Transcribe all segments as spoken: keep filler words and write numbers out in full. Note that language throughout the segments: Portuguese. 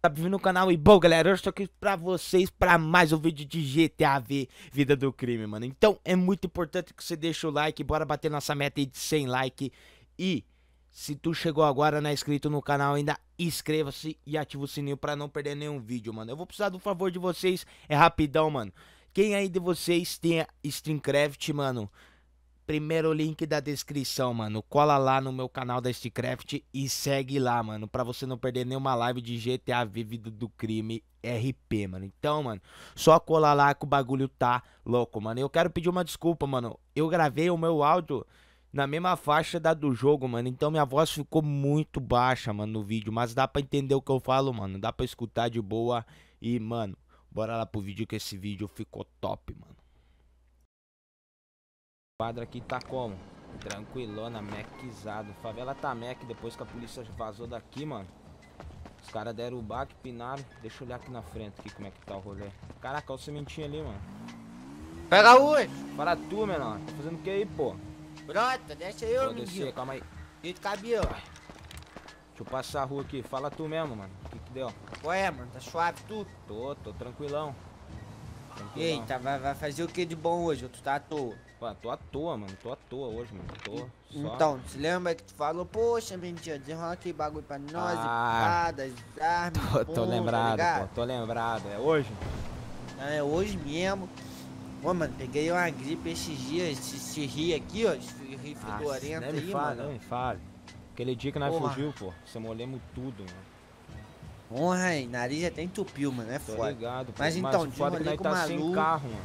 Tá vindo no canal e bom, galera, eu estou aqui pra vocês pra mais um vídeo de G T A V, Vida do Crime, mano. Então é muito importante que você deixe o like, bora bater nossa meta aí de cem likes. E se tu chegou agora, não é inscrito no canal ainda, inscreva-se e ativa o sininho pra não perder nenhum vídeo, mano. Eu vou precisar do favor de vocês, é rapidão, mano. Quem aí de vocês tem STREAMCRAFT, mano, primeiro link da descrição, mano. Cola lá no meu canal da STREAMCRAFT e segue lá, mano, pra você não perder nenhuma live de G T A Vida do Crime R P, mano. Então, mano, só cola lá que o bagulho tá louco, mano. Eu quero pedir uma desculpa, mano. Eu gravei o meu áudio na mesma faixa da do jogo, mano. Então minha voz ficou muito baixa, mano, no vídeo. Mas dá pra entender o que eu falo, mano. Dá pra escutar de boa. E, mano, bora lá pro vídeo que esse vídeo ficou top, mano. O quadro aqui tá como? Tranquilona, mequizado. Favela tá mec depois que a polícia vazou daqui, mano. Os caras deram o baque, pinaram. Deixa eu olhar aqui na frente aqui como é que tá o rolê. Caraca, olha o sementinho ali, mano. Pega oi! Para tu, menor. Tá fazendo o que aí, pô? Pronto, deixa eu, vou descer, calma aí. E de cabelo? Deixa eu passar a rua aqui. Fala tu mesmo, mano. O que que deu? Ué, mano, tá suave tu? Tô, tô tranquilão. tranquilão. Eita, vai, vai fazer o que de bom hoje? Tu tá à toa? Pô, tô à toa, mano. Tô à toa hoje, mano. Tô só... Então, se lembra que tu falou, poxa, mentira, desenrola aqui bagulho pra nós, ah, espadas, armas, tô, pum, tô lembrado, tá pô, tô lembrado. É hoje? Não, é hoje mesmo. Ô, mano, peguei uma gripe esses dias, esse rio aqui, ó, esse rio fedorento aí, fale, mano. Não me fale, aquele dia que nós porra. fugiu, pô, você molhamos tudo, mano. Porra, aí, nariz até entupiu, mano, é foda. Ligado, pô. Mas então, de foda que nós tá maluco. Sem carro, mano.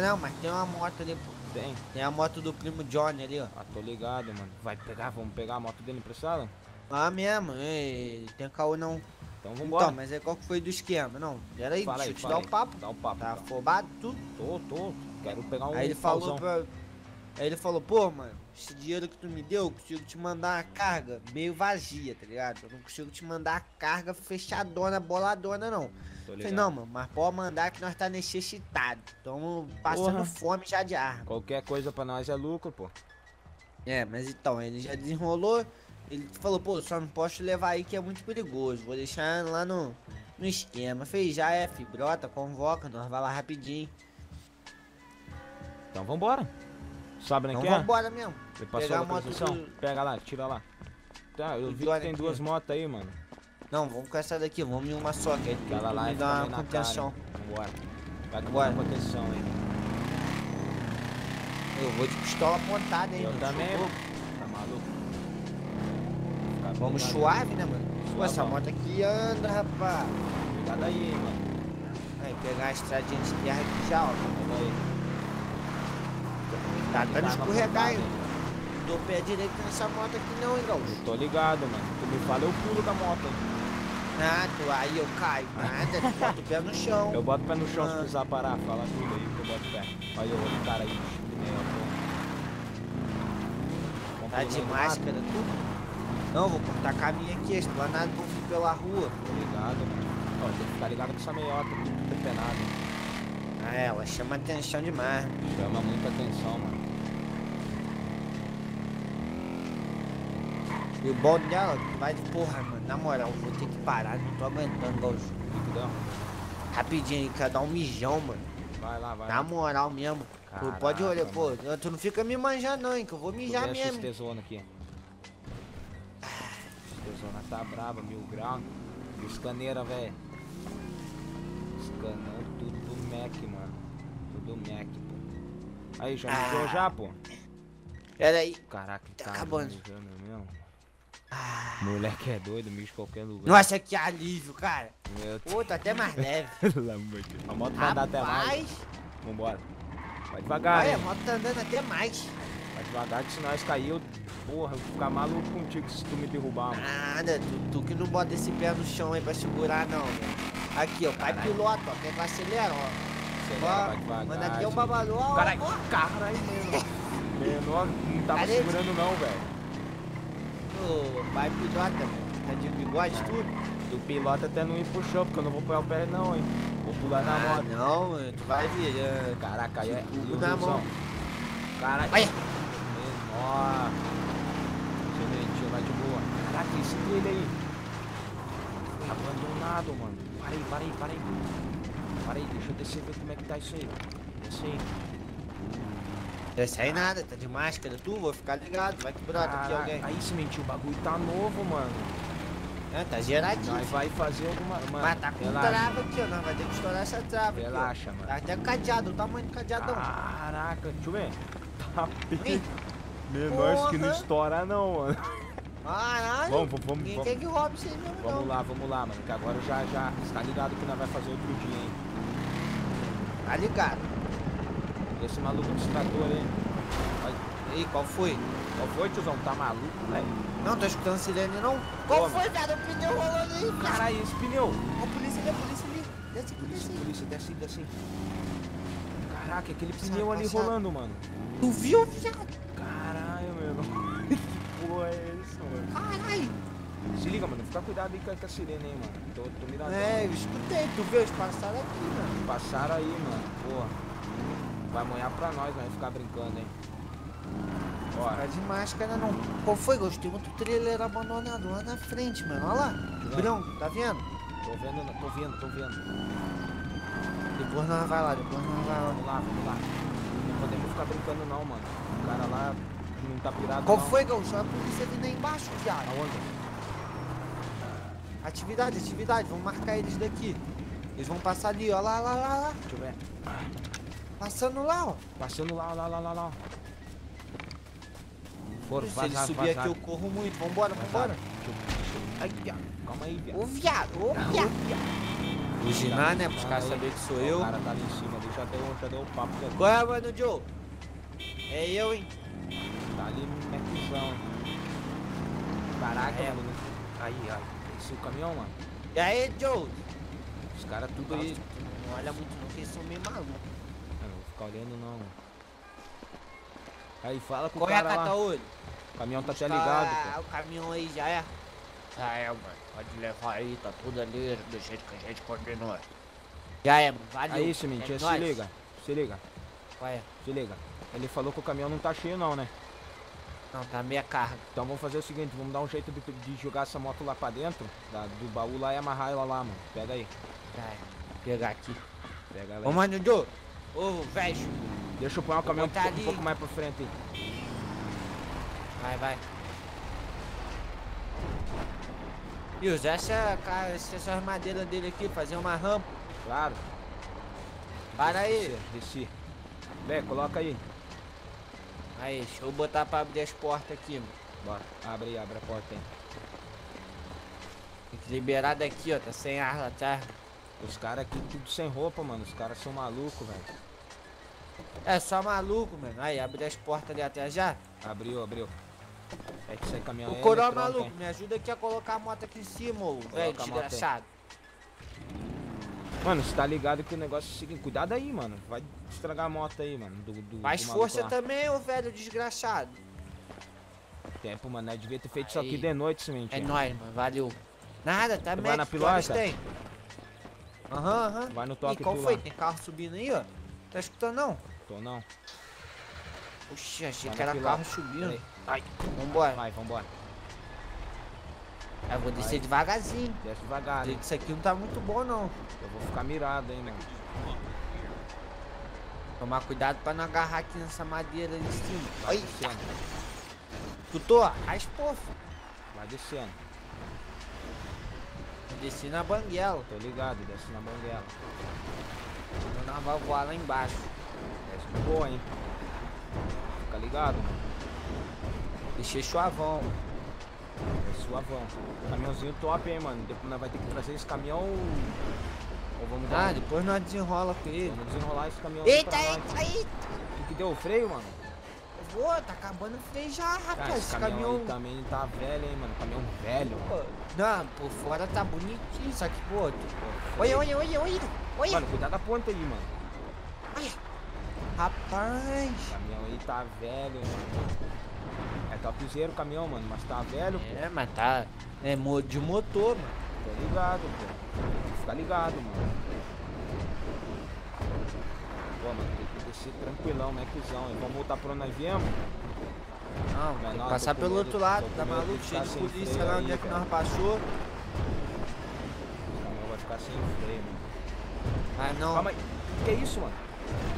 Não, mas tem uma moto ali, pô. Tem? Tem a moto do primo Johnny ali, ó. Ah, tô ligado, mano. Vai pegar, vamos pegar a moto dele emprestada? Ah, mesmo, ei, tem caô não. Então vambora. Então, mas aí qual que foi do esquema? Não, pera aí, fala deixa aí, eu te fala dar aí. o papo. Dá o papo. Tá afobado tudo? Tô, tô. Quero pegar um aí ele falou pra... Aí ele falou, pô, mano, esse dinheiro que tu me deu, eu consigo te mandar uma carga meio vazia, tá ligado? Eu não consigo te mandar a carga fechadona, boladona, não. Eu falei, não, mano, mas pode mandar que nós tá necessitado. Estamos passando Porra. fome já de arma. Qualquer coisa pra nós é lucro, pô. É, mas então, ele já desenrolou... Ele falou, pô, só não posso levar aí que é muito perigoso, vou deixar lá no, no esquema. Fez já, é, fibrota, convoca, nós vai lá rapidinho. Então vambora. Sabe, né, então que é? vambora mesmo. Ele passou Pegar a moto do... Pega lá, tira lá. Tá, eu do vi que tem aqui. duas motos aí, mano. Não, vamos com essa daqui, vamos em uma só, que aí tem que me dar uma contenção. Vambora. Vai com uma contenção aí. Eu vou de pistola apontada aí. Eu também. Tá maluco. Vamos suave, né, mano? Pô, essa moto aqui anda, rapaz. Cuidado aí, mano. Aí, pegar a estradinha de terra aqui já, ó. Cuidado aí. Tá dando escorregar, hein? Não dou pé direito nessa moto aqui não, hein, gaúcho? Tô ligado, mano. Tu me fala, eu pulo da moto, hein? Nada, aí eu caio. Nada, tu bota o pé no chão. Eu boto o pé no chão ah. se precisar parar. Fala tudo aí que eu boto o pé. Olha eu olho o cara aí. Tá de máscara, tudo? Não, vou cortar caminho aqui, esplanado vou vir pela rua. Tô ligado, mano. Ó, tem que ficar ligado com essa meiota, muito depenado. Ah, ela chama atenção demais. Chama muita atenção, mano. E o bom dela, vai de porra, mano. Na moral, vou ter que parar, não tô aguentando, Gaúcho. Rapidinho, quer dar um mijão, mano. Vai lá, vai. Na moral mesmo. Caraca, tu pode olhar, pô. Tu não fica me manjando, não, hein, que eu vou mijar mesmo. Tesouro aqui. Zona tá brava, mil grau. E os caneira, velho. Escanão tudo do Mac, mano. Tudo Mac, pô. Aí, já ah. mijou já, pô? Pera aí. Caraca, tá, tá acabando. Mesmo. Ah. Moleque é doido, mijo em qualquer lugar. Nossa, que alívio, cara. Meu Deus. Pô, tá até mais leve. A moto vai andar até mais. Vambora. Vai devagar. Olha, a moto tá andando até mais. Vai devagar que se nós cair, eu... Porra, eu vou ficar maluco contigo se tu me derrubar, mano. Nada, tu, tu que não bota esse pé no chão aí pra segurar, não, velho. Aqui, ó, vai piloto, ó, quer que acelera, ó. Acelera, ó, vai devagar. Manda aqui é um babalô, ó. Caralho, caralho, menor não tava Caralho. segurando, não, velho. Ô, vai pilota, velho. Tá de bigode, tudo? Tu pilota até não ir pro chão, porque eu não vou pôr o pé, não, hein. Vou pular na moto. Não, tu vai ver. Caraca, aí é tudo na mão. Caraca. Vai. Menor. Excelente, vai de boa. Caraca, esse dele aí. Abandonado, mano. Para aí, para aí, para aí. Para aí, deixa eu descer ver como é que tá isso aí. Desce aí. Desce aí nada, tá de máscara. Tu, vou ficar ligado. Vai quebrar aqui alguém. Aí, se mentiu, o bagulho tá novo, mano. É, tá geradinho. Nós vai fazer alguma... Mano, mas tá com relaxa. Trava aqui, ó. Nós vai ter que estourar essa trava. Relaxa, aqui, mano. Tá até cadeado, o tamanho do cadeadão. Caraca, deixa eu ver. Tá menor porra. Que não estoura, não, mano. Caralho. Vamos, vamos, vamos. Quem tem que roubar isso aí mesmo, não. Vamos lá, vamos lá, mano. Que agora já, já. Tá ligado que nós vai fazer outro dia, hein. Tá ligado. Esse maluco do citador aí. Ei, qual foi? Qual foi, tiozão? Tá maluco, velho? Não, tô escutando sirene, não. Qual Como? Foi, cara? O pneu rolando aí. Caralho, esse pneu. A polícia ali, a polícia ali. Desce, polícia, desce. Polícia, desce, desce. Caraca, aquele pneu ali rolando, mano. Tu viu, viado? Caralho, meu. Que porra é isso, mano? Caralho. Se liga, mano. Fica cuidado aí com a sirene aí, mano. Tô, tô mirando. É, eu escutei. Tu viu? Eles passaram aqui, mano. Passaram aí, mano. Porra. Vai manhar pra nós, vai ficar brincando, hein. Ficar de máscara não. Qual foi? Gostei muito do trailer abandonado lá na frente, mano. Olha lá. Brão, tá vendo? Tô vendo, não. Tô vendo, tô vendo. Depois nós vai lá, depois nós vai lá. Vamos lá, vamos lá. Não podemos ficar brincando não, mano. O cara lá não tá pirado. Qual não. Foi, Gaucho? A polícia vindo aí embaixo, viado. Aonde? Atividade, atividade. Vamos marcar eles daqui. Eles vão passar ali, ó. Lá, lá, lá, lá. Deixa eu ver. Passando lá, ó. Passando lá, lá, lá, lá, lá. Foram, se ele subir vazar. Aqui eu corro muito, vambora, vambora. Ai, viado, calma aí, viado. Ô, viado, ô, viado. Buginar, né, pros caras saberem que sou eu. O cara tá ali em cima, deixa até eu, já deu um papo. Qual é, mano, Joe? É eu, hein. Tá ali no mercuzão, hein. Caraca, é, mano. Aí, ó, esse é o caminhão, mano. E aí, Joe? Os caras tudo aí. Não olha muito não, porque eles são meio malucos. Eu não vou ficar olhando não, mano. Aí fala com o cara lá. Cataúlio? O caminhão tá até ligado, ah, o caminhão aí já é? Já é, mano. Pode levar aí, tá tudo ali, do jeito que a gente continua. Já é, mano. Valeu. Aí, se mentira, se liga. Se liga. Vai. Se liga. Ele falou que o caminhão não tá cheio não, né? Não, tá meia carga. Então vamos fazer o seguinte, vamos dar um jeito de, de jogar essa moto lá pra dentro, da, do baú lá e amarrar ela lá, mano. Pega aí. Já é. Pegar aqui. Pega ela aí. Ô, mano, Jô. Ô, velho. Deixa eu pôr o caminhão um, um pouco mais pra frente aí. Vai, vai. E usar essa, essa armadeira dele aqui, fazer uma rampa. Claro. Para aí. Desci. Vem, coloca aí. Aí, deixa eu botar pra abrir as portas aqui, mano. Bora, abre aí, abre a porta aí. Tem que liberar daqui, ó, tá sem ar lá, tá? Os caras aqui tudo sem roupa, mano. Os caras são malucos, velho. É só maluco, mano. Aí, abriu as portas ali até já. Abriu, abriu. É que sai caminhão. O coroa é maluco, hein? Me ajuda aqui a colocar a moto aqui em cima, ô, velho, desgraçado. Mano, você tá ligado que o negócio é o seguinte. Cuidado aí, mano. Vai estragar a moto aí, mano. Do, do, faz do força lá. Também, ô, velho, desgraçado. Tempo, mano. Eu devia ter feito aí. Isso aqui de noite, semente. É nóis, mano. Valeu. Nada, tá mesmo. Vai na pilota? Aham, aham. Vai no top. E qual foi? Lá. Tem carro subindo aí, ó. Tá escutando não? Tô não. Oxi, achei que era carro subindo. Ai, vambora. Vai, vambora. Eu vou descer devagarzinho. Desce devagar, né? Isso aqui não tá muito bom não. Eu vou ficar mirado, hein, mano. Tomar cuidado pra não agarrar aqui nessa madeira ali em cima. Vai descendo. Escutou? Raspou. Vai descendo. Desci na banguela. Tô ligado, desce na banguela. Vou dar uma voar lá embaixo. É boa, hein? Fica ligado, mano. Deixei suavão. É suavão. Caminhãozinho top, hein, mano. Depois nós vai ter que trazer esse caminhão. Ou vamos dar. Ah, um... depois nós desenrola com ele. Vamos desenrolar esse caminhão. Eita, eita, eita. Tu que deu o freio, mano? Eu vou, tá acabando o freio já, rapaz. Ah, esse caminhão, caminhão... também tá velho, hein, mano. Caminhão velho, mano. Não, por fora tá bonitinho, só que por outro. Olha, olha, olha, olha. Oi. Mano, cuidado da ponta aí, mano. Olha. Rapaz. O caminhão aí tá velho, mano. É topzero o caminhão, mano, mas tá velho, é, pô. É, mas tá... É de motor, mano. Tá ligado, pô. Fica ligado, mano. Pô, mano, tem que descer tranquilão, né, cuzão? Vamos voltar pra onde nós viemos? Não, tem que passar pelo outro lado, tá maluco? Cheio de polícia lá onde é que nós passou. Eu vou ficar sem freio, mano. Ah, não. Calma aí. Que isso, mano?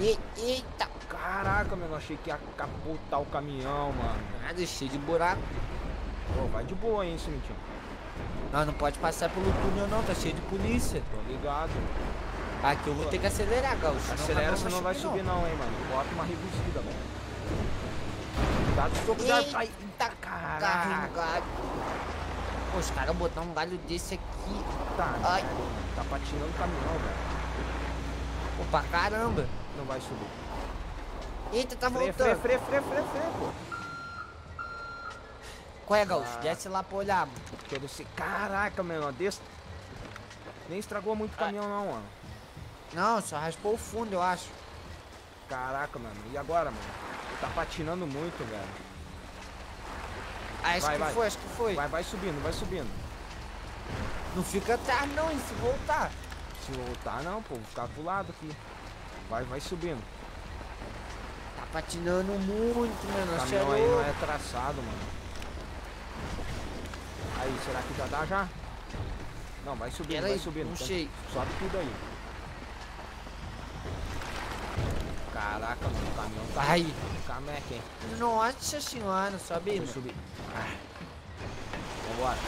E, eita! Caraca, mano, eu achei que ia capotar o caminhão, mano. Ah, deixei de buraco. Pô, vai de boa, hein, Simitinho. Não, não pode passar pelo túnel, não, tá cheio de polícia. Tô ligado. Aqui eu vou ter que acelerar, Gaúcho. Acelera, senão não vai subir, não, hein, mano. Bota uma reduzida, mano. Cuidado, estou cuidado. Eita, caraca. Pô, os caras botaram um galho desse aqui. Tá, ai, tá patinando o caminhão, velho. Pô, pra caramba. Não vai subir. Eita, tá voltando. Freia, freia, freia, freia, freia, pô. Qual é, Gaúcho? Desce lá pra olhar, mano. Quero descer. Caraca, mano, desce. Nem estragou muito o caminhão, não, mano. Não, só raspou o fundo, eu acho. Caraca, mano. E agora, mano? Tá patinando muito, velho. Ah, acho vai, que vai. foi, acho que foi. Vai, vai subindo, vai subindo. Não fica tarde, não, hein, se voltar. Se voltar, não, pô. Vou ficar pro lado aqui. Vai, vai subindo. Tá patinando muito, mano. O caminhão aí não é traçado, mano. Aí, será que já dá, já? Não, vai subindo, vai subindo. Não sei. Sobe tudo aí. Caraca, mano, o caminhão tá aí. O caminhão é quem? Nossa senhora, sobe aí. Vamos subir. Vambora.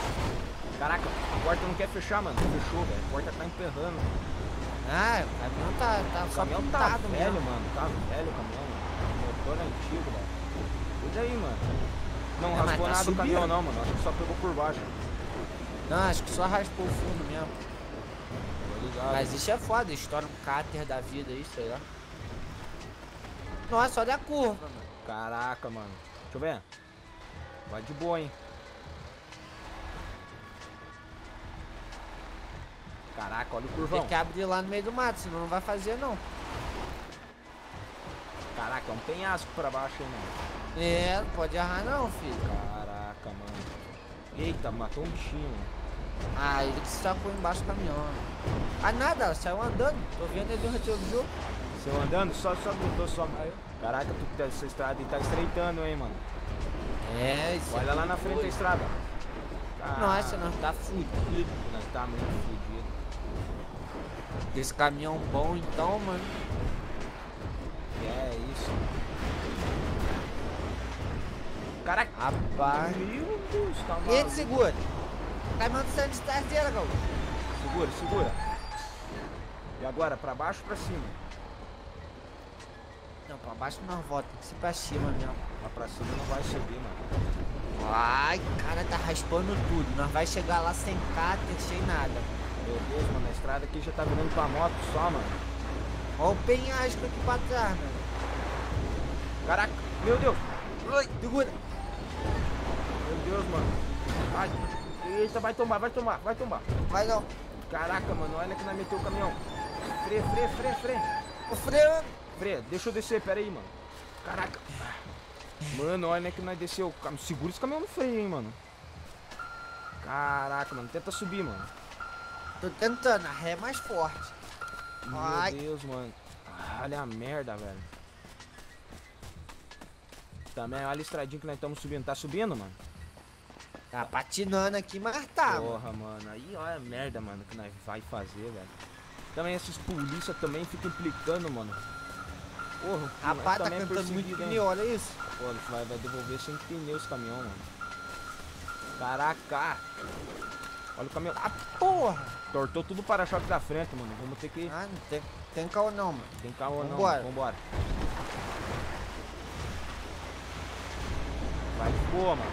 Caraca, a porta não quer fechar, mano. Fechou, velho. A porta tá emperrando. Ah, o caminhão tá, tá o só caminhão tá velho, mesmo. mano. Tá velho o caminhão, mano. O motor é antigo, velho. Cuida aí, mano. Não, não raspou tá nada do caminhão, não, mano. Acho que só pegou por baixo. Não, acho que só raspou o fundo mesmo. Obrigado. Mas isso é foda. Estoura um cáter da vida aí, sei lá. Nossa, olha a curva, mano. Caraca, mano. Deixa eu ver. Vai de boa, hein. Caraca, olha o curvão. Tem que abrir lá no meio do mato, senão não vai fazer, não. Caraca, é um penhasco pra baixo, hein, mano. É, não pode errar, não, filho. Caraca, mano. Eita, matou um bichinho. Ah, ele que sacou embaixo do caminhão. Ah, nada, saiu andando. Tô vendo ele no do jogo. Saiu andando? Só, só botou, só. Caraca, tu, essa estrada tá estreitando, hein, mano. É, isso. Olha lá na frente doido. da estrada. Caraca. Nossa, nós tá fudido. Nós tá muito fudido. Esse caminhão bom então, mano. É isso. Caraca. Rapaz. Meu Deus, tá maluco. Eita, segura. Cai mandando de traseira, Gaúcho. Segura, segura. E agora, pra baixo ou pra cima? Não, pra baixo não volta. Tem que ser pra cima mesmo. Mas pra cima não vai subir, mano. Ai, cara, tá raspando tudo. Nós vai chegar lá sem cáter, sem nada. Meu Deus, mano, a estrada aqui já tá virando pra moto só, mano. Olha o penhasco aqui pra trás, mano. Caraca, meu Deus. Ai, segura. Meu Deus, mano. Ai, eita, vai tombar, vai tombar, vai tombar. Vai não. Caraca, mano, olha que nós meteu o caminhão. Freia, freia, freia, freia. Ô, freia. Freia, deixa eu descer, pera aí, mano. Caraca. Mano, olha que nós desceu. Segura esse caminhão no freio, hein, mano. Caraca, mano, tenta subir, mano. Tô tentando, a ré é mais forte. Meu Ai. Deus, mano. Olha a merda, velho. Também, olha a estradinha que nós estamos subindo. Tá subindo, mano? Tá patinando aqui, mas tá. Porra, mano. mano. Aí, olha a merda, mano, que nós vai fazer, velho. Também, esses polícia também ficam implicando, mano. Porra, rapaz, tá cantando muito pneu, olha isso. Pô, vai, vai devolver sem pneu esse caminhão, mano. Caraca. Olha o caminhão. Ah, porra! Tortou tudo o para-choque da frente, mano. Vamos ter que... Ah, não tem, tem caô não, mano. Tem caô não, mano. Vambora. Vai de boa, mano.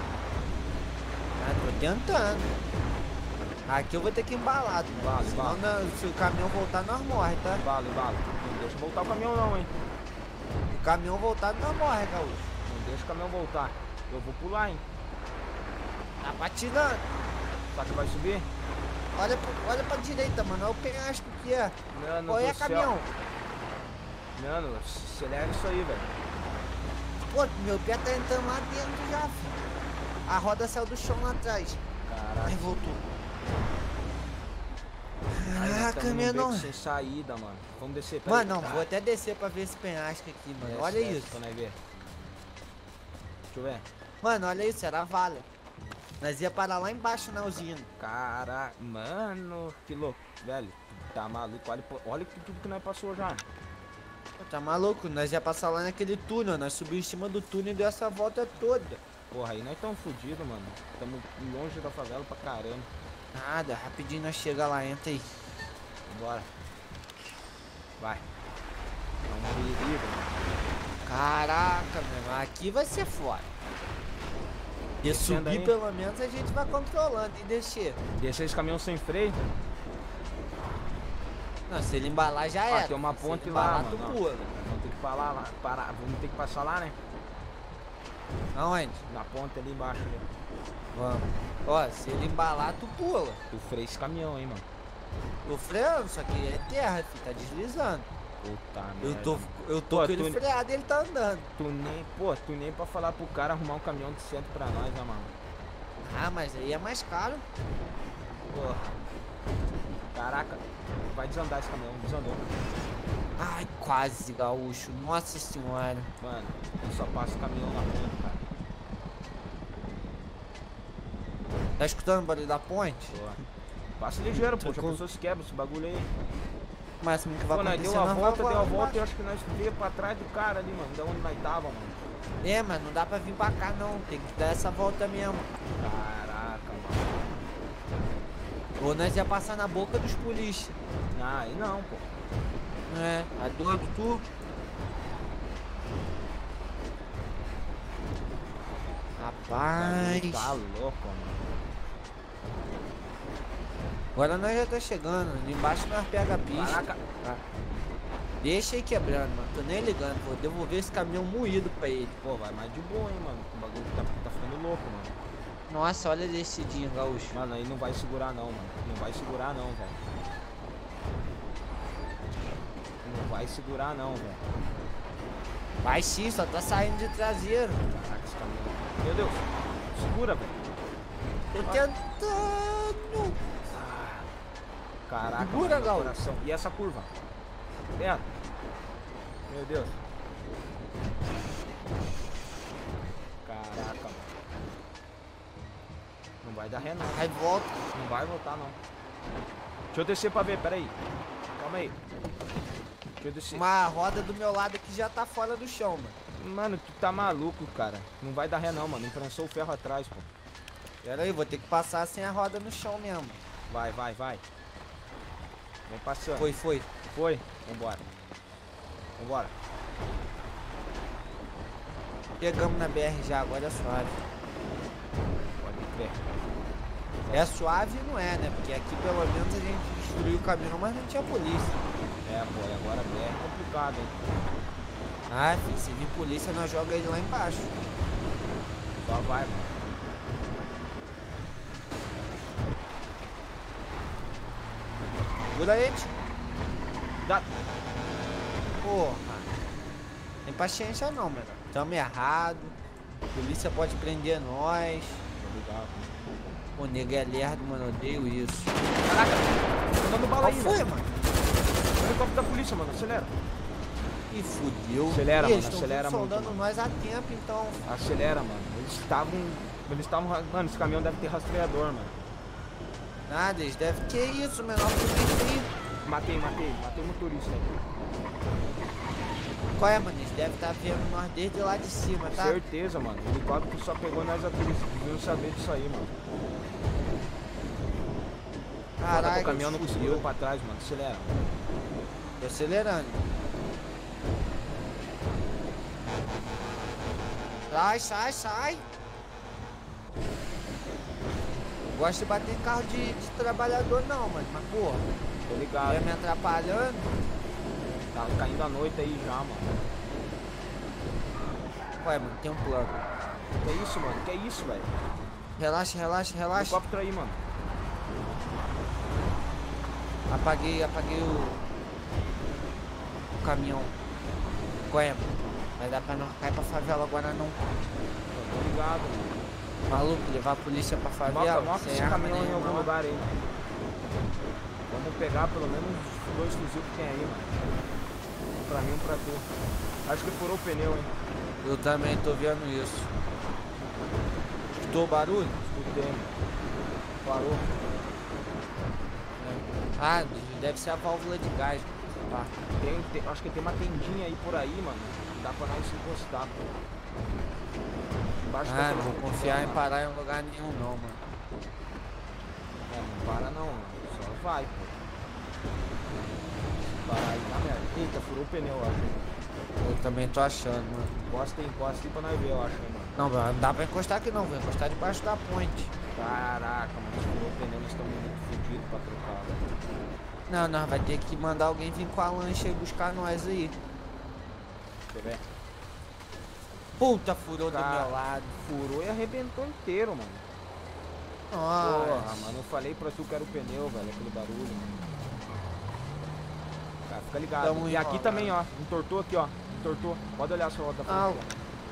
Ah, tô tentando. Aqui eu vou ter que embalar, né? Embala, embala. Não, se o caminhão voltar, nós morre, tá? Embala, embala. Não deixa voltar o caminhão não, hein? Se o caminhão voltar, nós morre, Gaúcho. Não deixa o caminhão voltar. Eu vou pular, hein? Tá patinando. Tá que vai subir? Olha, olha pra direita, mano. Olha o penhasco que é. Mano, olha o caminhão. Mano, acelera isso aí, velho. Pô, meu pé tá entrando lá dentro já, filho. A roda saiu do chão lá atrás. Caraca. Aí voltou. Caraca, meu não. Sem saída, mano. Vamos descer pra Mano, não, vou até descer pra ver esse penhasco aqui, mano. Desce, olha desce, isso. Pra ver. Deixa eu ver. Mano, olha isso, era a vala. Nós ia parar lá embaixo na usina. Caraca, mano, que louco, velho. Tá maluco, olha, olha tudo que nós passou já. Tá maluco, nós ia passar lá naquele túnel, nós subimos em cima do túnel e deu essa volta toda. Porra, aí nós tamo fudido, mano. Tamo longe da favela pra caramba. Nada, rapidinho nós chega lá, entra aí. Bora. Vai. É um perigo, mano. Caraca, mano, aqui vai ser foda. E subir aí, pelo menos a gente vai controlando e descer. Descer esse caminhão sem freio? Não, se ele embalar já era. Ah, tem uma ponte lá, mano. Vamos ter que parar lá, parar. Vamos ter que passar lá, né? Aonde? Na ponte ali embaixo, né? Vamos. Ó, se ele embalar, tu pula. Tu freia esse caminhão, hein, mano. Tô freando, só que é terra, filho, tá deslizando. Puta merda. Eu tô, eu tô pô, com ele freado e ele tá andando. Tu nem, pô, tu nem pra falar pro cara arrumar um caminhão de centro pra nós, né, mano? Ah, mas aí é mais caro. Porra. Caraca. Vai desandar esse caminhão, desandou. Ai, quase, gaúcho. Nossa senhora. Mano, eu só passo o caminhão na ponte, cara. Tá escutando o barulho da ponte? Pô. Passa ligeiro, pô. As pessoas quebram esse bagulho aí. Mas como que vai acontecer? Deu a volta, deu a volta e eu acho que nós veio pra trás do cara ali, mano. Da onde nós tava, mano. É, mas não dá pra vir pra cá, não. Tem que dar essa volta mesmo. Caraca, mano. Ou nós ia passar na boca dos polícia. Ah, aí não, pô. É, a dor do tu. Rapaz. Mano, tá louco, mano. Agora nós já tá chegando. Embaixo nós pega a pista. Caraca. Ah. Deixa aí quebrando, mano. Tô nem ligando, vou devolver esse caminhão moído pra ele. Pô, vai mais de boa, hein, mano. O bagulho tá, tá ficando louco, mano. Nossa, olha esse dia, gaúcho. Mano, aí não vai segurar não, mano. Não vai segurar não, velho. Não vai segurar não, velho. Vai sim, só tá saindo de traseiro. Caraca, esse caminhão. Meu Deus. Segura, velho. Tô tentando. Ah, caraca. Segura, gaúcho. E essa curva? Perto. Meu Deus. Caraca, mano. Não vai dar ré não. Vai volta. Não vai voltar não. Deixa eu descer pra ver, peraí. Calma aí. Deixa eu descer. Uma roda do meu lado aqui já tá fora do chão, mano. Mano, tu tá maluco, cara. Não vai dar ré não, mano. Imprensou o ferro atrás, pô. Pera aí, vou ter que passar sem a roda no chão mesmo. Vai, vai, vai. Vem passando. Foi, foi. Foi? Vambora. Vambora. Pegamos na B R já, agora é suave. Pode ver. É suave não é, né? Porque aqui pelo menos a gente destruiu o caminhão, mas não tinha polícia. É, pô, agora é complicado, hein? Ah, filho, se vir polícia, nós jogamos ele lá embaixo. Só vai, mano. Segura aí, tio. Dá. Porra. Tem paciência não, mano. Tamo errado. A polícia pode prender nós. Obrigado. O nego é lerdo, mano, eu odeio isso. Caraca, tá dando bala aí, foi, mano. O helicóptero da polícia, mano, acelera. Ih, fudeu. Acelera, mano, acelera, mano. Eles estão soldando nós a tempo, então. Acelera, mano. Eles estavam... Eles estavam... Mano, esse caminhão deve ter rastreador, mano. Nada, eles devem... Que isso, mano, Matei, matei. Matei o motorista aí. Qual é, mano? Eles devem estar vendo nós desde lá de cima, tá? Certeza, mano. O helicóptero só pegou nós a polícia. Deviam saber disso aí, mano. Caraca, o caminhão não conseguiu pra trás, mano. Acelera. Tô acelerando. Sai, sai, sai. Não gosto de bater em carro de, de trabalhador, não, mano. Mas, porra. Tô ligado. Vai me atrapalhando. Tá caindo a noite aí já, mano. Ué, mano, tem um plano. Que isso, mano? Que isso, velho? Relaxa, relaxa, relaxa. Helicóptero aí, mano. Apaguei, apaguei o, o caminhão. Qual é, mano? Vai dar pra não cair pra favela agora não. Tô ligado, mano. Maluco, levar a polícia pra favela. Mostra esse caminhão em algum lugar aí. Vamos pegar pelo menos dois fuzil que tem aí, mano. Um pra mim, um pra tu. Acho que furou o pneu, hein? Eu também tô vendo isso. Escutou o barulho? Escutei, mano. Parou. É. Ah, deve ser a válvula de gás. Tá. Tem, tem, acho que tem uma tendinha aí por aí, mano. Dá pra nós se encostar, pô. Embaixo ah, não vou confiar em parar em lugar nenhum, não, mano. É, não para não, mano. Só vai, pô. Parar aí na merda. Eita, furou o pneu, eu acho. Eu também tô achando, mano. Encosta aí, encosta aí pra nós ver, eu acho, mano. Não, não dá pra encostar aqui não, vou encostar debaixo da ponte. Caraca, mano. Furou o pneu, nós estamos muito fodidos pra trocar, velho. Não, não, vai ter que mandar alguém vir com a lancha e buscar nós aí. Deixa eu ver. Puta, furou do meu lado. Furou e arrebentou inteiro, mano. Nossa. Porra, mano, eu falei pra tu que era o pneu, velho, aquele barulho, mano. Cara, fica ligado. Tamo e aqui ó, também, cara. Ó, entortou aqui, ó, entortou. Pode olhar a sua roda. Ah,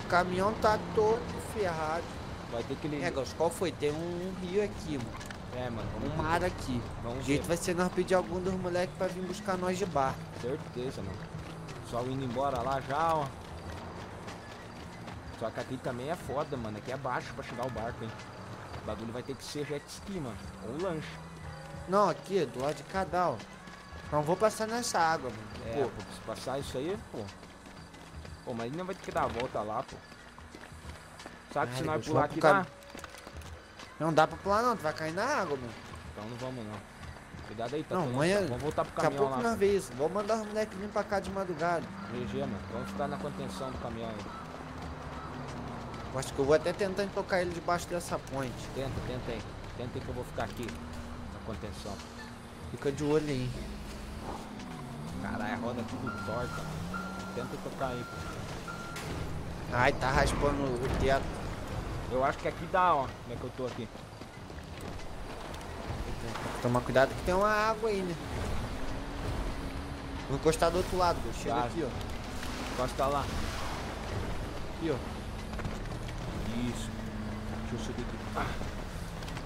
o caminhão tá todo ferrado. Vai ter que ligar. É, Gauss, qual foi? Tem um rio aqui, mano. É, mano, vamos um mar aqui. O jeito ver. Vai ser nós pedir algum dos moleques pra vir buscar nós de barco. Certeza, mano. Só indo embora lá já, ó. Só que aqui também é foda, mano. Aqui é baixo pra chegar o barco, hein. O bagulho vai ter que ser jet ski, mano. Ou lanche. Não, aqui, do lado de cada, ó. Não vou passar nessa água, mano. É, pô, pô, se passar isso aí, pô. Pô, mas ainda vai ter que dar a volta lá, pô. Sabe que se nós pular aqui, dá? Não dá pra pular não, tu vai cair na água, mano. Então não vamos não. Cuidado aí, tá? Não, amanhã... Vamos voltar pro caminhão lá. Daqui a pouco nós vê isso. Vou mandar os moleques vir pra cá de madrugada. G G, mano. Vamos ficar na contenção do caminhão aí. Eu acho que eu vou até tentar tocar ele debaixo dessa ponte. Tenta, tenta aí. Tenta aí que eu vou ficar aqui. Na contenção. Fica de olho aí. Caralho, a roda tudo torta. Tenta tocar aí, pô. Ai, tá raspando o teto. Eu acho que aqui dá, ó. Como é que eu tô aqui? Toma cuidado que tem uma água aí, né? Vou encostar do outro lado, eu chego aqui, ó. Encosta lá. Aqui, ó. Isso. Deixa eu subir aqui. Ah.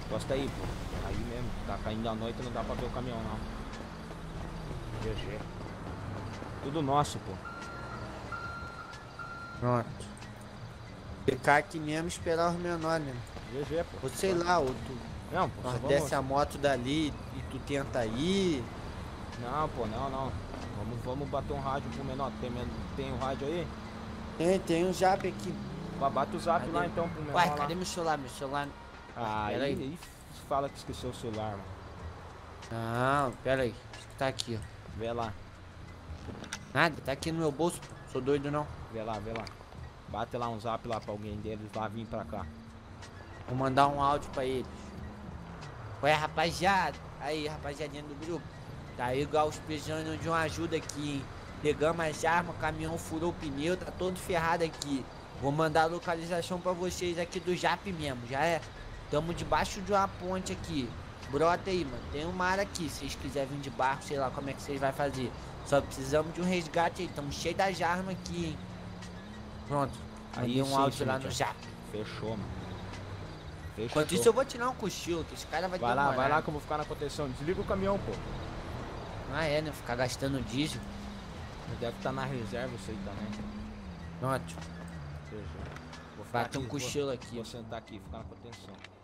Encosta aí, pô. Aí mesmo. Tá caindo a noite, não dá pra ver o caminhão, não. G G. Tudo nosso, pô. Pronto. Ficar aqui mesmo, esperar os menores, né? G G, pô. Ou sei lá, ou tu... Não, pô, nós desce a moto dali e tu tenta ir. Não, pô, não, não. Vamos, vamos bater um rádio pro menor. Tem, tem um rádio aí? Tem, tem um zap aqui. Bata o zap cadê? Lá então pro menor. Uai, cadê lá? Meu celular? Meu celular... Ah, pera aí. Aí fala que esqueceu o celular, mano. Não, pera aí. Tá aqui, ó. Vê lá. Nada, tá aqui no meu bolso, pô. Sou doido, não. Vê lá, vê lá. Bate lá um zap lá pra alguém deles lá vir pra cá. Vou mandar um áudio pra eles. Ué, rapaziada. Aí, rapaziadinha do grupo. Tá igual os precisando de uma ajuda aqui, hein. Pegamos as armas, o caminhão furou o pneu, tá todo ferrado aqui. Vou mandar a localização pra vocês aqui do Jap mesmo, já é. Tamo debaixo de uma ponte aqui. Brota aí, mano. Tem um mar aqui. Se vocês quiserem vir de barco, sei lá como é que vocês vão fazer. Só precisamos de um resgate aí. Tamo cheio das armas aqui, hein. Pronto, aí um áudio lá no Jap. Fechou, mano. Fechou. Enquanto isso eu vou tirar um cochilo, que esse cara vai... Vai lá, vai lá que eu vou ficar na contenção. Desliga o caminhão, pô. Ah, é, né? Ficar gastando diesel. Deve estar na reserva isso aí também. Pronto. Fechou. Vou bater um cochilo aqui. Vou sentar aqui, ficar na contenção.